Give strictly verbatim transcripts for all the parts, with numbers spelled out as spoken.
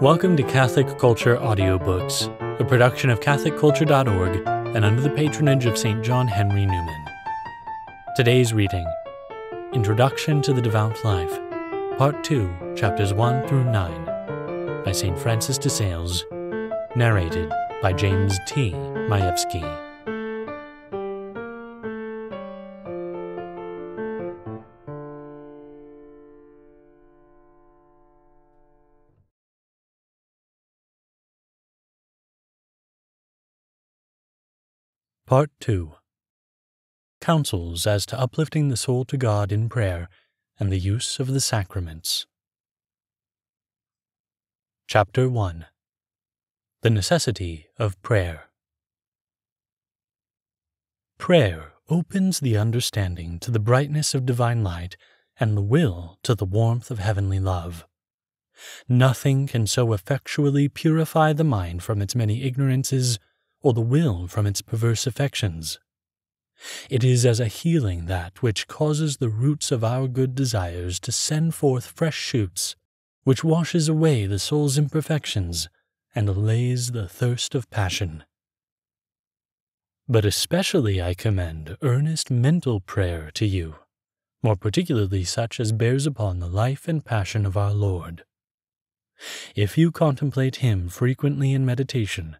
Welcome to Catholic Culture Audiobooks, a production of Catholic Culture dot org and under the patronage of Saint John Henry Newman. Today's reading, Introduction to the Devout Life, Part two, Chapters one through nine, by Saint Francis de Sales, narrated by James T. Majewski. Part two. Counsels as to uplifting the soul to God in prayer and the use of the sacraments. Chapter one. The Necessity of Prayer. Prayer opens the understanding to the brightness of divine light and the will to the warmth of heavenly love. Nothing can so effectually purify the mind from its many ignorances or the will from its perverse affections. It is as a healing that which causes the roots of our good desires to send forth fresh shoots, which washes away the soul's imperfections and allays the thirst of passion. But especially I commend earnest mental prayer to you, more particularly such as bears upon the life and passion of our Lord. If you contemplate him frequently in meditation,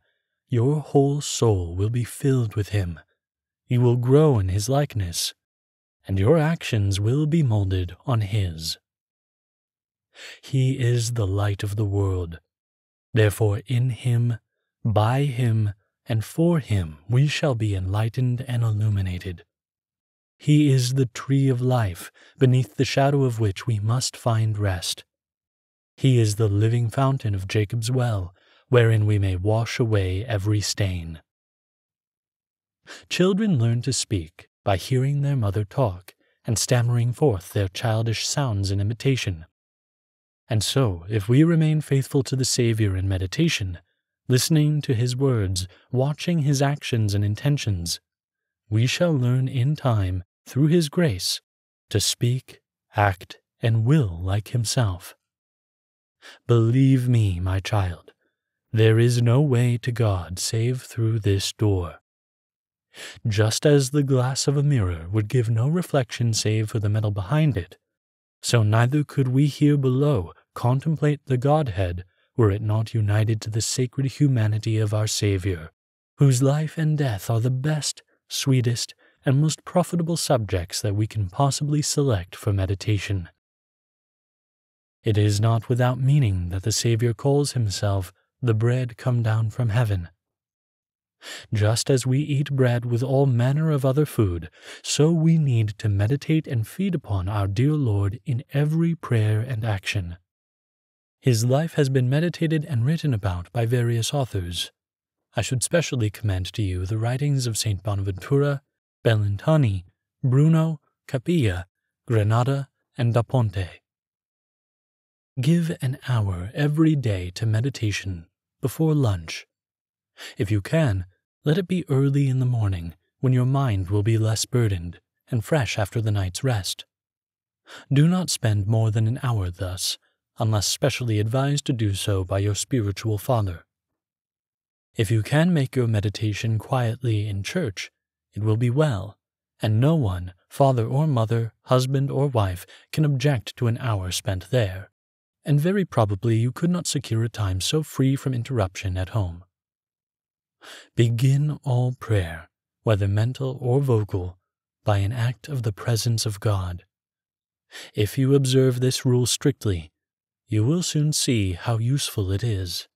your whole soul will be filled with him, you will grow in his likeness, and your actions will be molded on his. He is the light of the world. Therefore in him, by him, and for him we shall be enlightened and illuminated. He is the tree of life, beneath the shadow of which we must find rest. He is the living fountain of Jacob's well, wherein we may wash away every stain. Children learn to speak by hearing their mother talk and stammering forth their childish sounds in imitation. And so, if we remain faithful to the Savior in meditation, listening to his words, watching his actions and intentions, we shall learn in time, through his grace, to speak, act, and will like himself. Believe me, my child, there is no way to God save through this door. Just as the glass of a mirror would give no reflection save for the metal behind it, so neither could we here below contemplate the Godhead were it not united to the sacred humanity of our Savior, whose life and death are the best, sweetest, and most profitable subjects that we can possibly select for meditation. It is not without meaning that the Savior calls himself the bread come down from heaven. Just as we eat bread with all manner of other food, so we need to meditate and feed upon our dear Lord in every prayer and action. His life has been meditated and written about by various authors. I should specially commend to you the writings of Saint Bonaventura, Bellantani, Bruno, Capilla, Granada, and da Ponte. Give an hour every day to meditation before lunch. If you can, let it be early in the morning, when your mind will be less burdened and fresh after the night's rest. Do not spend more than an hour thus, unless specially advised to do so by your spiritual father. If you can make your meditation quietly in church, it will be well, and no one, father or mother, husband or wife, can object to an hour spent there. And very probably you could not secure a time so free from interruption at home. Begin all prayer, whether mental or vocal, by an act of the presence of God. If you observe this rule strictly, you will soon see how useful it is.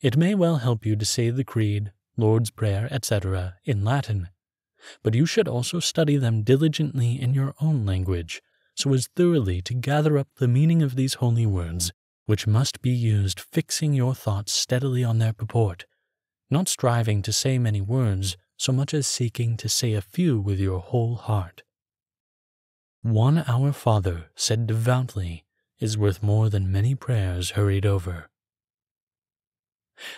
It may well help you to say the Creed, Lord's Prayer, et cetera in Latin, but you should also study them diligently in your own language, so as thoroughly to gather up the meaning of these holy words, which must be used fixing your thoughts steadily on their purport, not striving to say many words so much as seeking to say a few with your whole heart. One Our Father said devoutly is worth more than many prayers hurried over.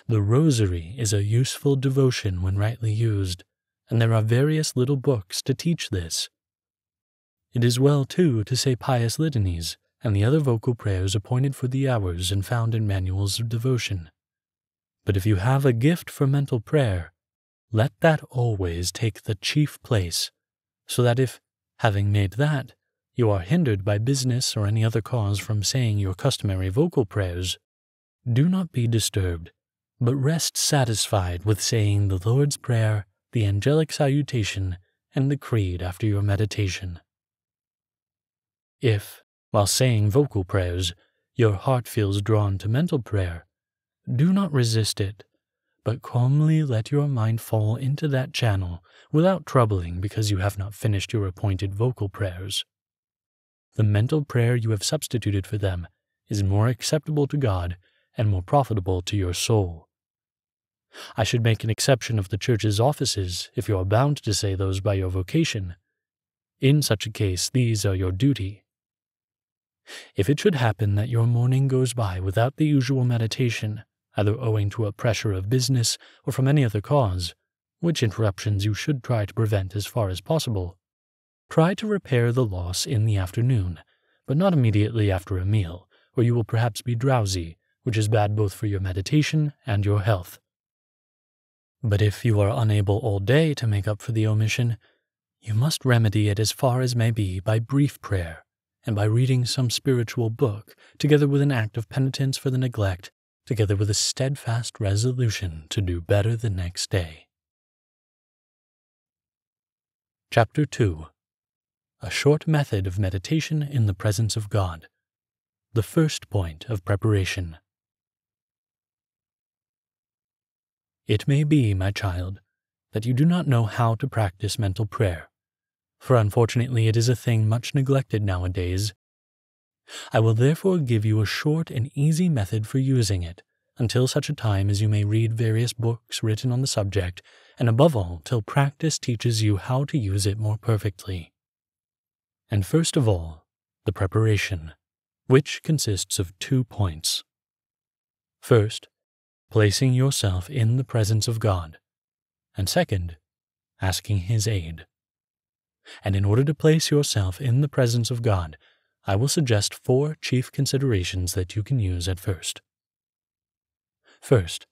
The Rosary is a useful devotion when rightly used, and there are various little books to teach this. It is well, too, to say pious litanies, and the other vocal prayers appointed for the hours and found in manuals of devotion. But if you have a gift for mental prayer, let that always take the chief place, so that if, having made that, you are hindered by business or any other cause from saying your customary vocal prayers, do not be disturbed, but rest satisfied with saying the Lord's Prayer, the angelic salutation, and the creed after your meditation. If, while saying vocal prayers, your heart feels drawn to mental prayer, do not resist it, but calmly let your mind fall into that channel without troubling because you have not finished your appointed vocal prayers. The mental prayer you have substituted for them is more acceptable to God and more profitable to your soul. I should make an exception of the Church's offices if you are bound to say those by your vocation. In such a case, these are your duty. If it should happen that your morning goes by without the usual meditation, either owing to a pressure of business or from any other cause, which interruptions you should try to prevent as far as possible, try to repair the loss in the afternoon, but not immediately after a meal, or you will perhaps be drowsy, which is bad both for your meditation and your health. But if you are unable all day to make up for the omission, you must remedy it as far as may be by brief prayer, and by reading some spiritual book, together with an act of penitence for the neglect, together with a steadfast resolution to do better the next day. Chapter two. A Short Method of Meditation in the Presence of God. The First Point of Preparation. It may be, my child, that you do not know how to practice mental prayer, for unfortunately it is a thing much neglected nowadays. I will therefore give you a short and easy method for using it, until such a time as you may read various books written on the subject, and above all, till practice teaches you how to use it more perfectly. And first of all, the preparation, which consists of two points. First, placing yourself in the presence of God, and second, asking His aid. And in order to place yourself in the presence of God, I will suggest four chief considerations that you can use at first. First,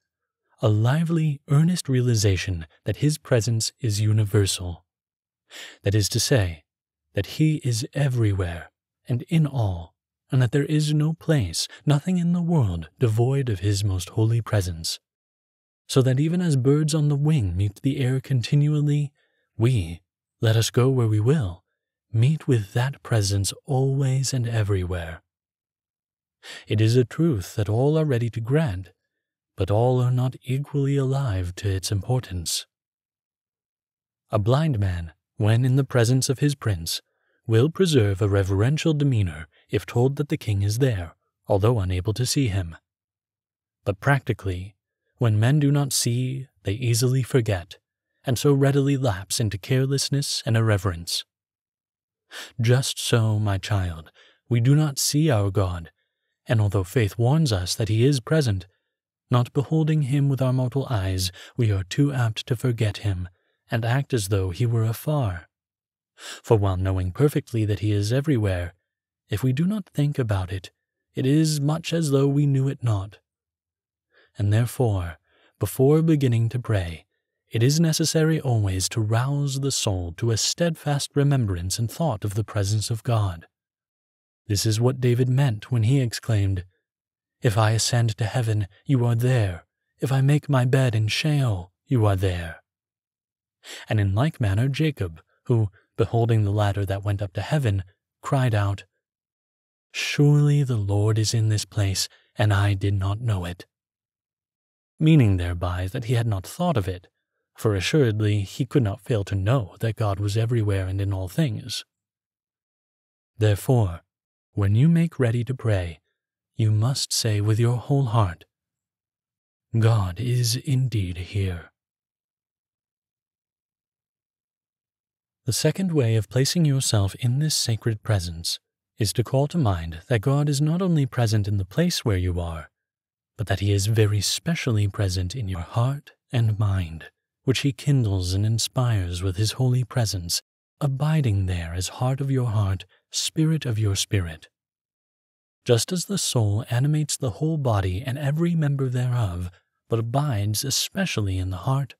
a lively, earnest realization that His presence is universal. That is to say, that He is everywhere and in all, and that there is no place, nothing in the world, devoid of His most holy presence. So that even as birds on the wing meet the air continually, we, let us go where we will, meet with that presence always and everywhere. It is a truth that all are ready to grant, but all are not equally alive to its importance. A blind man, when in the presence of his prince, will preserve a reverential demeanor if told that the king is there, although unable to see him. But practically, when men do not see, they easily forget, and so readily lapse into carelessness and irreverence. Just so, my child, we do not see our God, and although faith warns us that He is present, not beholding Him with our mortal eyes, we are too apt to forget Him, and act as though He were afar. For while knowing perfectly that He is everywhere, if we do not think about it, it is much as though we knew it not. And therefore, before beginning to pray, it is necessary always to rouse the soul to a steadfast remembrance and thought of the presence of God. This is what David meant when he exclaimed, "If I ascend to heaven, you are there. If I make my bed in Sheol, you are there." And in like manner Jacob, who, beholding the ladder that went up to heaven, cried out, "Surely the Lord is in this place, and I did not know it," meaning thereby that he had not thought of it, for assuredly he could not fail to know that God was everywhere and in all things. Therefore, when you make ready to pray, you must say with your whole heart, "God is indeed here." The second way of placing yourself in this sacred presence is to call to mind that God is not only present in the place where you are, but that He is very specially present in your heart and mind, which He kindles and inspires with His holy presence, abiding there as heart of your heart, spirit of your spirit. just as the soul animates the whole body and every member thereof, but abides especially in the heart,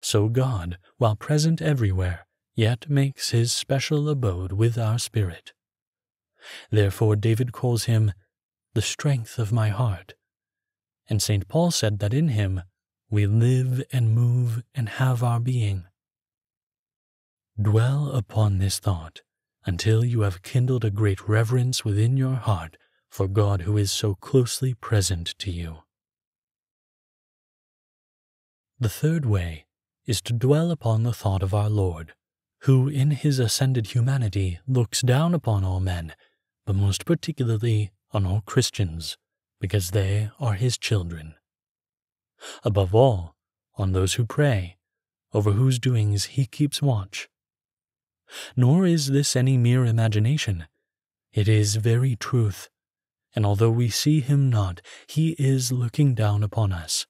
so God, while present everywhere, yet makes his special abode with our spirit. Therefore David calls him the strength of my heart, and Saint Paul said that in him we live and move and have our being. Dwell upon this thought until you have kindled a great reverence within your heart for God who is so closely present to you. The third way is to dwell upon the thought of our Lord, who in his ascended humanity looks down upon all men, but most particularly on all Christians, because they are his children. Above all, on those who pray, over whose doings he keeps watch. Nor is this any mere imagination. It is very truth, and although we see him not, he is looking down upon us.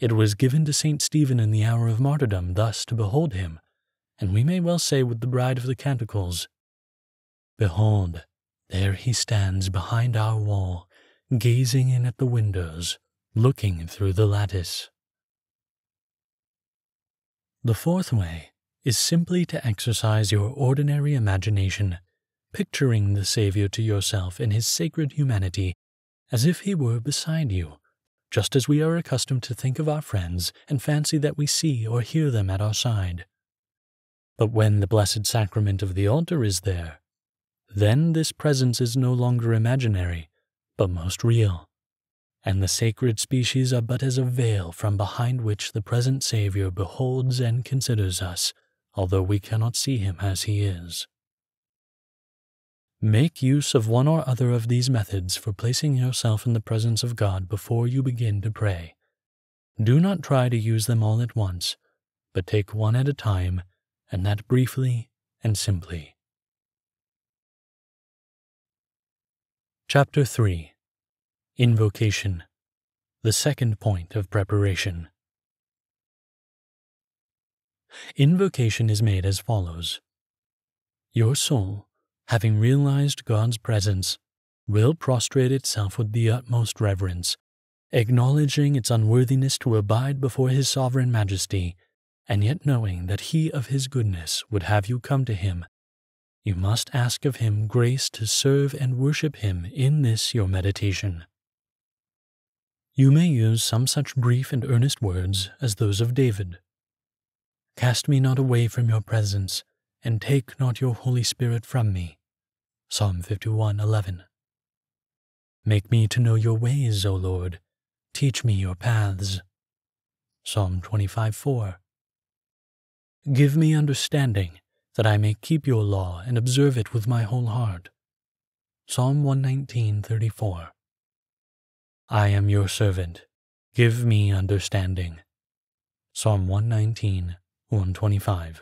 It was given to Saint Stephen in the hour of martyrdom thus to behold him, and we may well say with the Bride of the Canticles, "Behold, there he stands behind our wall, gazing in at the windows, looking through the lattice." The fourth way is simply to exercise your ordinary imagination, picturing the Savior to yourself in his sacred humanity as if he were beside you, just as we are accustomed to think of our friends and fancy that we see or hear them at our side. But when the Blessed Sacrament of the altar is there, then this presence is no longer imaginary, but most real, and the sacred species are but as a veil from behind which the present Savior beholds and considers us, although we cannot see him as he is. Make use of one or other of these methods for placing yourself in the presence of God before you begin to pray. Do not try to use them all at once, but take one at a time, and that briefly and simply. Chapter three. Invocation, the second point of preparation. Invocation is made as follows. Your soul, having realized God's presence, will prostrate itself with the utmost reverence, acknowledging its unworthiness to abide before his sovereign majesty, and yet knowing that he of his goodness would have you come to him. You must ask of him grace to serve and worship him in this your meditation. You may use some such brief and earnest words as those of David. "Cast me not away from your presence, and take not your Holy Spirit from me." Psalm fifty-one, eleven. "Make me to know your ways, O Lord. Teach me your paths." Psalm twenty-five, four. "Give me understanding, that I may keep your law and observe it with my whole heart." Psalm one nineteen, thirty-four. "I am your servant, give me understanding." Psalm one nineteen, one twenty-five.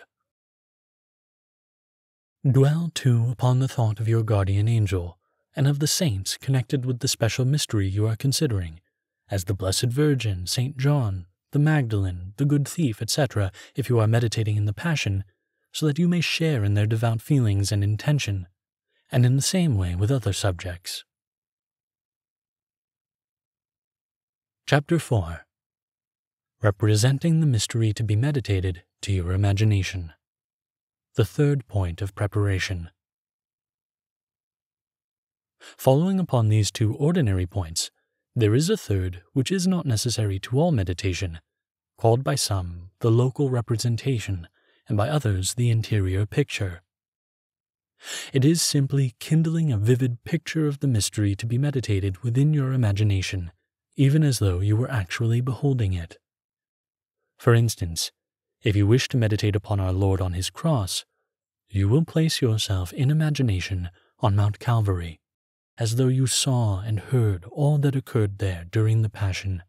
Dwell, too, upon the thought of your guardian angel and of the saints connected with the special mystery you are considering, as the Blessed Virgin, Saint John, the Magdalene, the Good Thief, et cetera, if you are meditating in the Passion, so that you may share in their devout feelings and intention, and in the same way with other subjects. Chapter four. Representing the mystery to be meditated to your imagination, the third point of preparation. Following upon these two ordinary points, there is a third which is not necessary to all meditation, called by some the local representation and by others the interior picture. It is simply kindling a vivid picture of the mystery to be meditated within your imagination, even as though you were actually beholding it. For instance, if you wish to meditate upon our Lord on his cross, you will place yourself in imagination on Mount Calvary, as though you saw and heard all that occurred there during the Passion.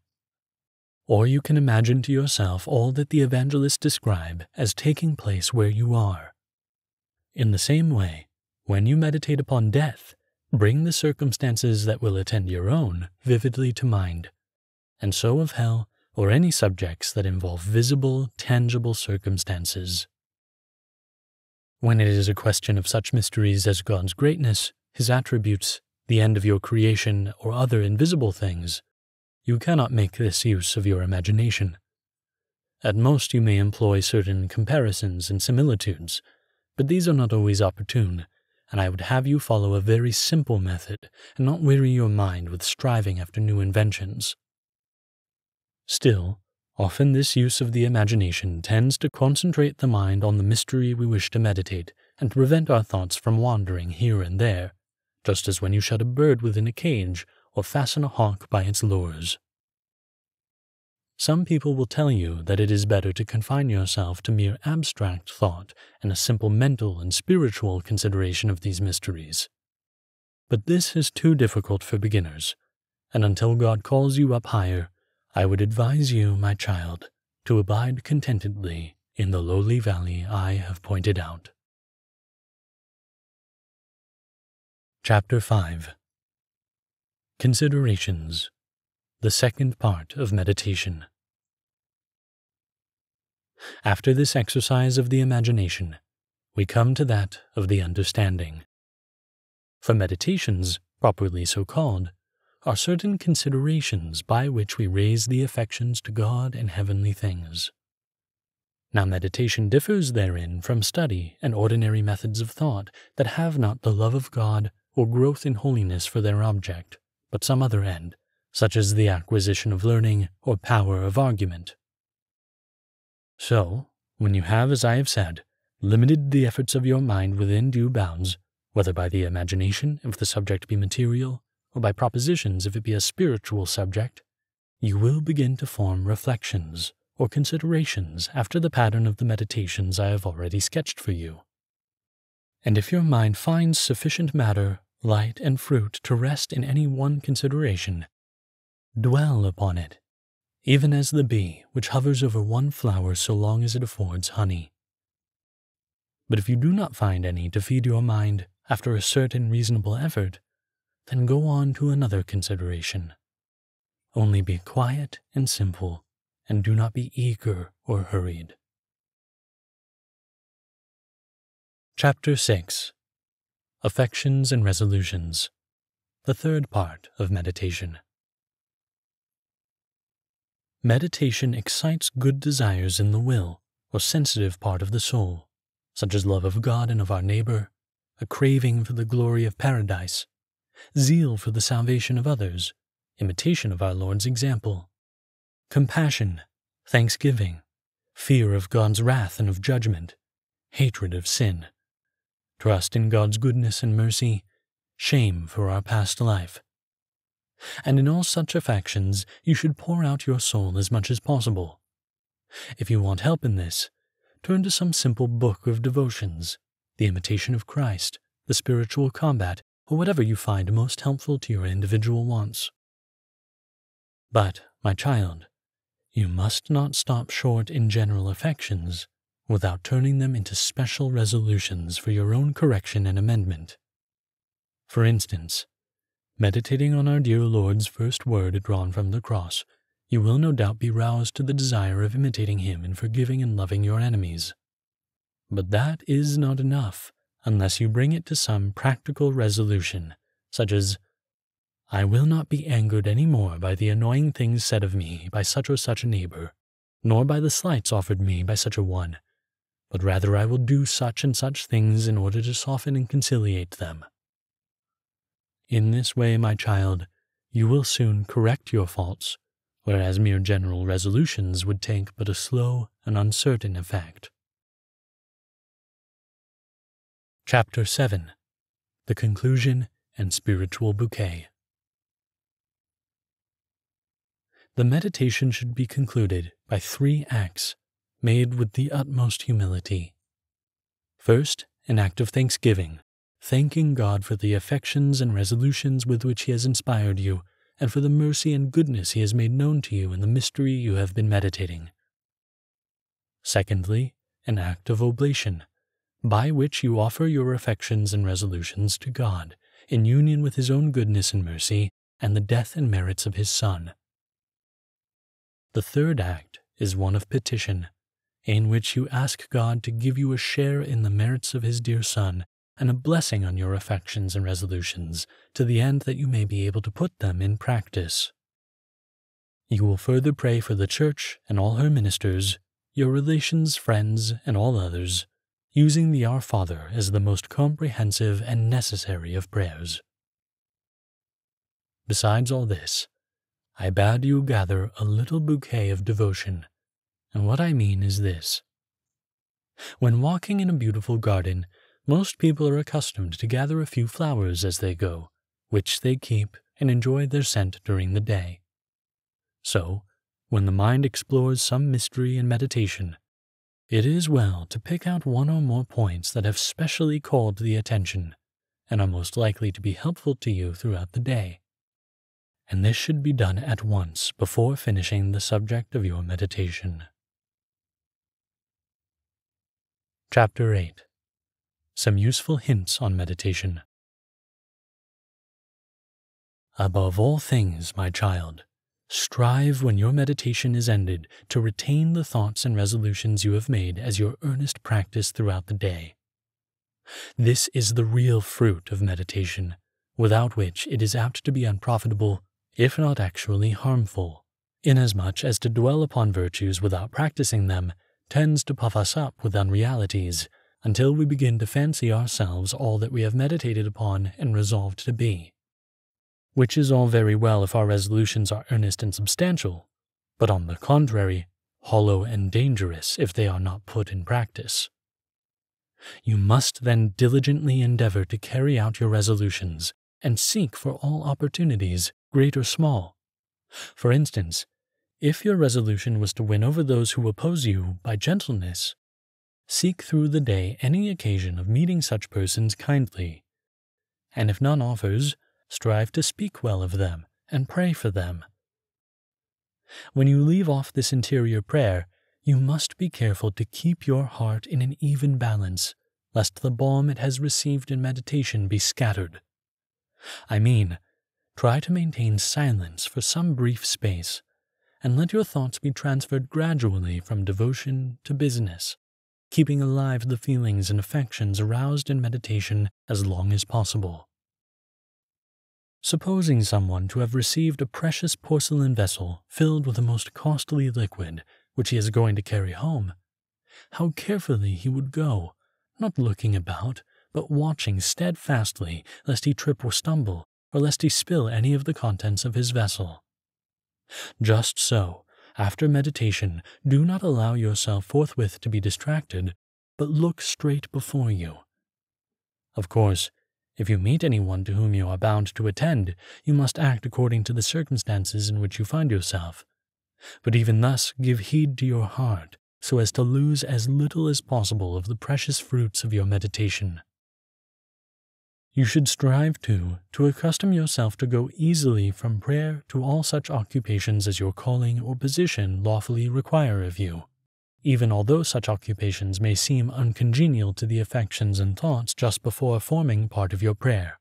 Or you can imagine to yourself all that the evangelists describe as taking place where you are. In the same way, when you meditate upon death, bring the circumstances that will attend your own vividly to mind, and so of hell or any subjects that involve visible, tangible circumstances. When it is a question of such mysteries as God's greatness, his attributes, the end of your creation, or other invisible things, you cannot make this use of your imagination. At most you may employ certain comparisons and similitudes, but these are not always opportune, and I would have you follow a very simple method and not weary your mind with striving after new inventions. Still, often this use of the imagination tends to concentrate the mind on the mystery we wish to meditate and prevent our thoughts from wandering here and there, just as when you shut a bird within a cage or fasten a hawk by its lures. Some people will tell you that it is better to confine yourself to mere abstract thought and a simple mental and spiritual consideration of these mysteries. But this is too difficult for beginners, and until God calls you up higher, I would advise you, my child, to abide contentedly in the lowly valley I have pointed out. Chapter five. Considerations, the second part of meditation. After this exercise of the imagination, we come to that of the understanding. For meditations, properly so called, are certain considerations by which we raise the affections to God and heavenly things. Now meditation differs therein from study and ordinary methods of thought that have not the love of God or growth in holiness for their object, but some other end, such as the acquisition of learning or power of argument. So, when you have, as I have said, limited the efforts of your mind within due bounds, whether by the imagination if the subject be material, or by propositions if it be a spiritual subject, you will begin to form reflections or considerations after the pattern of the meditations I have already sketched for you. And if your mind finds sufficient matter, light, and fruit to rest in any one consideration, dwell upon it, even as the bee which hovers over one flower so long as it affords honey. But if you do not find any to feed your mind after a certain reasonable effort, then go on to another consideration. Only be quiet and simple, and do not be eager or hurried. Chapter six. Affections and Resolutions, the third part of meditation. Meditation excites good desires in the will, or sensitive part of the soul, such as love of God and of our neighbor, a craving for the glory of paradise, zeal for the salvation of others, imitation of our Lord's example, compassion, thanksgiving, fear of God's wrath and of judgment, hatred of sin, trust in God's goodness and mercy, shame for our past life. And in all such affections you should pour out your soul as much as possible. If you want help in this, turn to some simple book of devotions, the Imitation of Christ, the Spiritual Combat, or whatever you find most helpful to your individual wants. But, my child, you must not stop short in general affections without turning them into special resolutions for your own correction and amendment. For instance, meditating on our dear Lord's first word drawn from the cross, you will no doubt be roused to the desire of imitating him in forgiving and loving your enemies. But that is not enough, unless you bring it to some practical resolution, such as, I will not be angered any more by the annoying things said of me by such or such a neighbor, nor by the slights offered me by such a one, but rather I will do such and such things in order to soften and conciliate them. In this way, my child, you will soon correct your faults, whereas mere general resolutions would take but a slow and uncertain effect. Chapter seven. The Conclusion and Spiritual Bouquet. The meditation should be concluded by three acts made with the utmost humility. First, an act of thanksgiving, thanking God for the affections and resolutions with which he has inspired you, and for the mercy and goodness he has made known to you in the mystery you have been meditating. Secondly, an act of oblation, by which you offer your affections and resolutions to God, in union with his own goodness and mercy, and the death and merits of his Son. The third act is one of petition, in which you ask God to give you a share in the merits of his dear Son, and a blessing on your affections and resolutions, to the end that you may be able to put them in practice. You will further pray for the Church and all her ministers, your relations, friends, and all others, using the Our Father as the most comprehensive and necessary of prayers. Besides all this, I bade you gather a little bouquet of devotion, and what I mean is this. When walking in a beautiful garden, most people are accustomed to gather a few flowers as they go, which they keep and enjoy their scent during the day. So, when the mind explores some mystery in meditation, it is well to pick out one or more points that have specially called the attention and are most likely to be helpful to you throughout the day. And this should be done at once before finishing the subject of your meditation. Chapter eight. Some useful hints on meditation. Above all things, my child, strive when your meditation is ended to retain the thoughts and resolutions you have made as your earnest practice throughout the day. This is the real fruit of meditation, without which it is apt to be unprofitable, if not actually harmful, inasmuch as to dwell upon virtues without practicing them tends to puff us up with unrealities, until we begin to fancy ourselves all that we have meditated upon and resolved to be. Which is all very well if our resolutions are earnest and substantial, but on the contrary, hollow and dangerous if they are not put in practice. You must then diligently endeavor to carry out your resolutions, and seek for all opportunities, great or small. For instance, if your resolution was to win over those who oppose you by gentleness, seek through the day any occasion of meeting such persons kindly, and if none offers, strive to speak well of them and pray for them. When you leave off this interior prayer, you must be careful to keep your heart in an even balance, lest the balm it has received in meditation be scattered. I mean, try to maintain silence for some brief space, and let your thoughts be transferred gradually from devotion to business, keeping alive the feelings and affections aroused in meditation as long as possible. Supposing someone to have received a precious porcelain vessel filled with the most costly liquid, which he is going to carry home, how carefully he would go, not looking about, but watching steadfastly, lest he trip or stumble, or lest he spill any of the contents of his vessel. Just so, after meditation, do not allow yourself forthwith to be distracted, but look straight before you. Of course, if you meet anyone to whom you are bound to attend, you must act according to the circumstances in which you find yourself. But even thus, give heed to your heart, so as to lose as little as possible of the precious fruits of your meditation. You should strive, too, to accustom yourself to go easily from prayer to all such occupations as your calling or position lawfully require of you, even although such occupations may seem uncongenial to the affections and thoughts just before forming part of your prayer.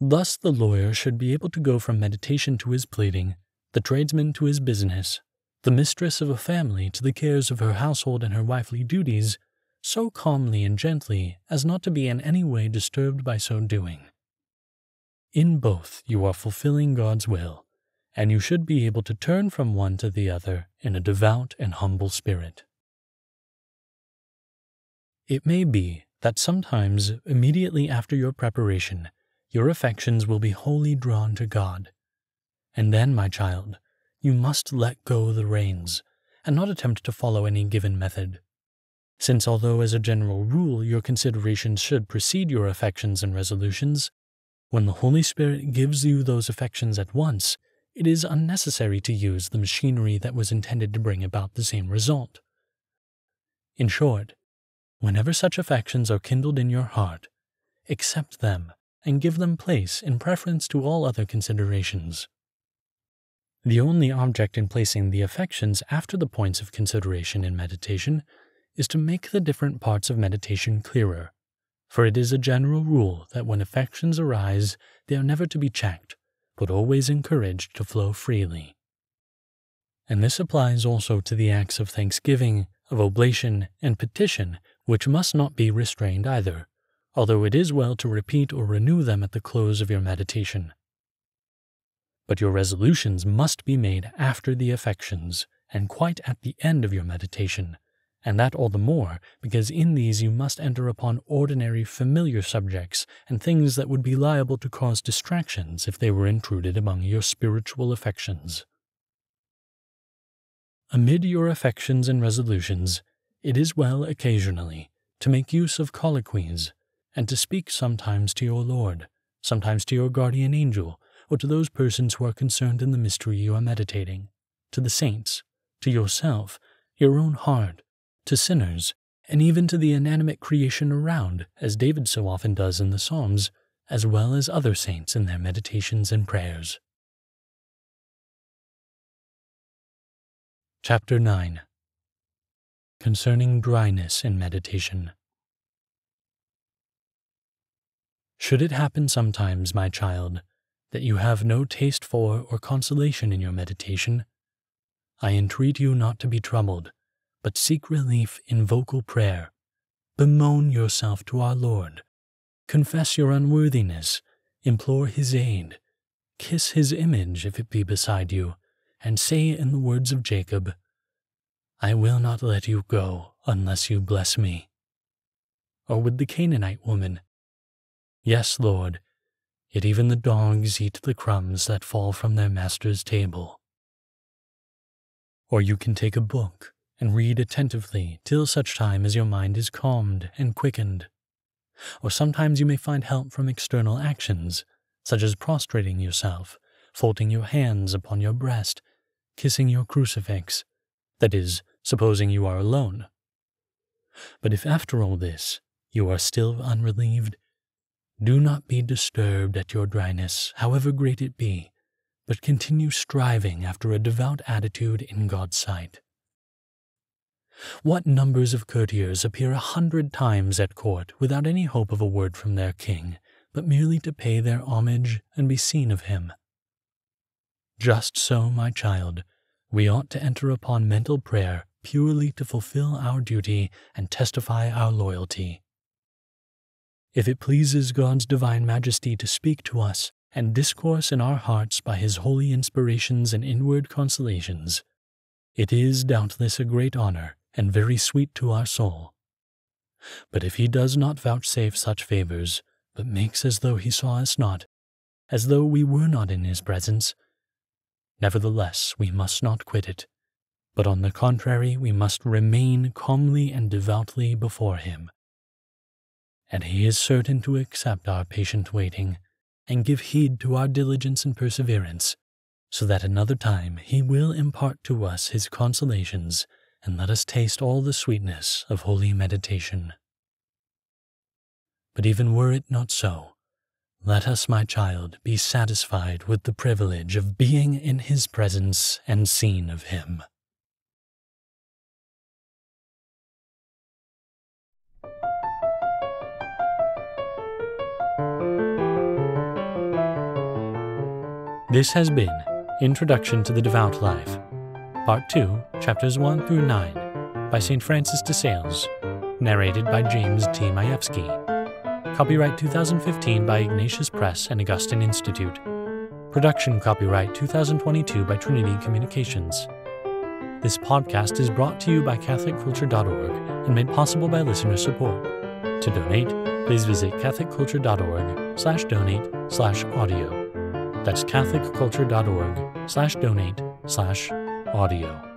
Thus the lawyer should be able to go from meditation to his pleading, the tradesman to his business, the mistress of a family to the cares of her household and her wifely duties, so calmly and gently as not to be in any way disturbed by so doing. In both you are fulfilling God's will, and you should be able to turn from one to the other in a devout and humble spirit. It may be that sometimes, immediately after your preparation, your affections will be wholly drawn to God. And then, my child, you must let go the reins, and not attempt to follow any given method. Since although as a general rule your considerations should precede your affections and resolutions, when the Holy Spirit gives you those affections at once, it is unnecessary to use the machinery that was intended to bring about the same result. In short, whenever such affections are kindled in your heart, accept them and give them place in preference to all other considerations. The only object in placing the affections after the points of consideration in meditation is to make the different parts of meditation clearer, for it is a general rule that when affections arise, they are never to be checked, but always encouraged to flow freely. And this applies also to the acts of thanksgiving, of oblation, and petition, which must not be restrained either, although it is well to repeat or renew them at the close of your meditation. But your resolutions must be made after the affections and quite at the end of your meditation, and that all the more because in these you must enter upon ordinary familiar subjects and things that would be liable to cause distractions if they were intruded among your spiritual affections. Amid your affections and resolutions, it is well occasionally to make use of colloquies and to speak sometimes to your Lord, sometimes to your guardian angel, or to those persons who are concerned in the mystery you are meditating, to the saints, to yourself, your own heart, to sinners, and even to the inanimate creation around, as David so often does in the Psalms, as well as other saints in their meditations and prayers. Chapter nine. Concerning dryness in meditation. Should it happen sometimes, my child, that you have no taste for or consolation in your meditation, I entreat you not to be troubled, but seek relief in vocal prayer. Bemoan yourself to our Lord. Confess your unworthiness. Implore his aid. Kiss his image if it be beside you, and say in the words of Jacob, I will not let you go unless you bless me. Or with the Canaanite woman, Yes, Lord, yet even the dogs eat the crumbs that fall from their master's table. Or you can take a book and read attentively till such time as your mind is calmed and quickened. Or sometimes you may find help from external actions, such as prostrating yourself, folding your hands upon your breast, kissing your crucifix, that is, supposing you are alone. But if after all this you are still unrelieved, do not be disturbed at your dryness, however great it be, but continue striving after a devout attitude in God's sight. What numbers of courtiers appear a hundred times at court without any hope of a word from their king, but merely to pay their homage and be seen of him? Just so, my child, we ought to enter upon mental prayer purely to fulfill our duty and testify our loyalty. If it pleases God's divine majesty to speak to us and discourse in our hearts by his holy inspirations and inward consolations, it is doubtless a great honor and very sweet to our soul. But if he does not vouchsafe such favors, but makes as though he saw us not, as though we were not in his presence, nevertheless we must not quit it, but on the contrary we must remain calmly and devoutly before him. And he is certain to accept our patient waiting, and give heed to our diligence and perseverance, so that another time he will impart to us his consolations, and let us taste all the sweetness of holy meditation. But even were it not so, let us, my child, be satisfied with the privilege of being in his presence and seen of him. This has been Introduction to the Devout Life, Part two, Chapters one through nine, by Saint Francis de Sales, narrated by James T. Majewski. Copyright two thousand fifteen by Ignatius Press and Augustine Institute. Production copyright two thousand twenty-two by Trinity Communications. This podcast is brought to you by Catholic Culture dot org and made possible by listener support. To donate, please visit Catholic Culture dot org slash donate slash audio. That's Catholic Culture dot org slash donate slash audio.